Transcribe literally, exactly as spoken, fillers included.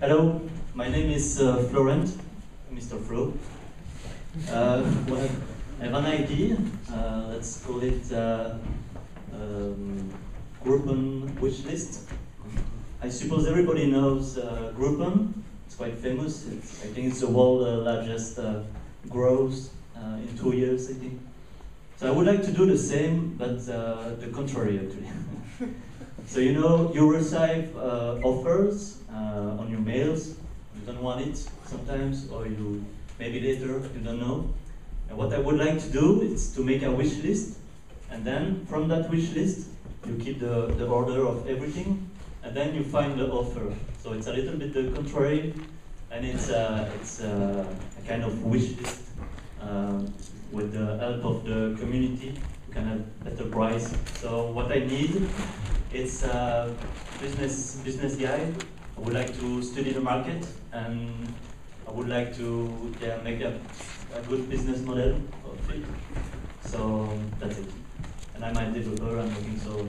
Hello, my name is uh, Florent, Mister Flo. Uh, well, I have an idea, uh, let's call it uh, um, Groupon wishlist. I suppose everybody knows uh, Groupon, it's quite famous. It's, I think it's the world's uh, largest uh, growth uh, in two years, I think. So I would like to do the same, but uh, the contrary, actually. So you know, you receive uh, offers uh, on your mails. You don't want it sometimes, or you maybe later, you don't know. And what I would like to do is to make a wish list, and then from that wish list, you keep the, the order of everything, and then you find the offer. So it's a little bit the contrary, and it's, uh, it's uh, a kind of wish list uh, with the help of the community. You can have better price. So what I need, it's a business, business guy. I would like to study the market, and I would like to yeah, make a, a good business model. So that's it. And I'm a developer, I'm looking so